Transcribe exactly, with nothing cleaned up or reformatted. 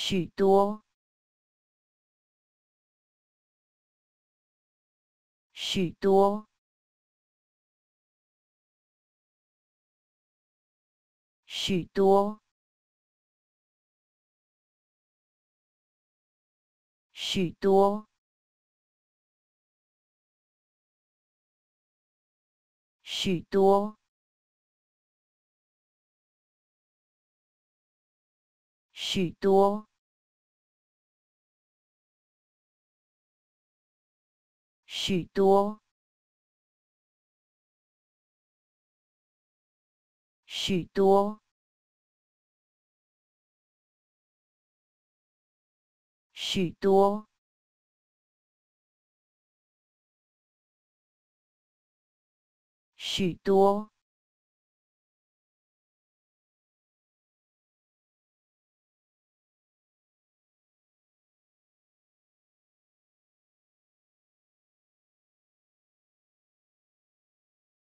许多，许多，许多，许多，许多。 许多，许多，许多，许多，许多。